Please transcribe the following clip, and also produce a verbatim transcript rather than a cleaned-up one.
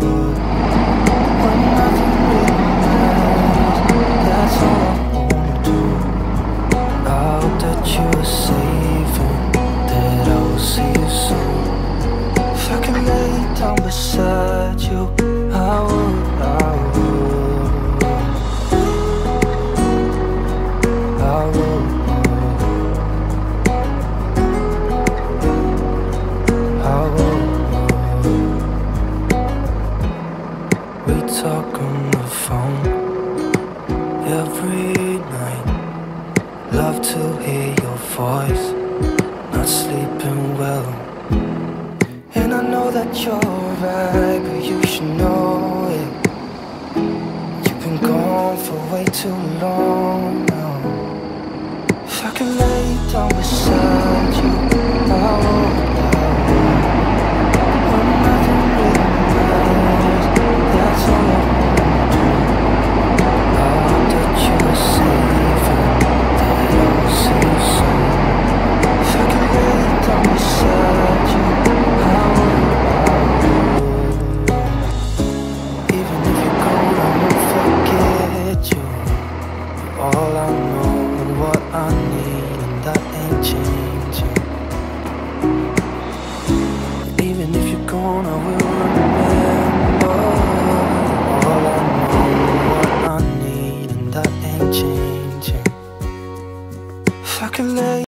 would. When nothing really matters, that's all I wanna do. I hope that you were safe and that I will see you soon. If I could lay down beside you, I would, I would, I would. Talk on the phone every night. Love to hear your voice. Not sleeping well, and I know that you're right, but you should know it. You've been gone for way too long now. If I could lay down beside you, I would. I can lay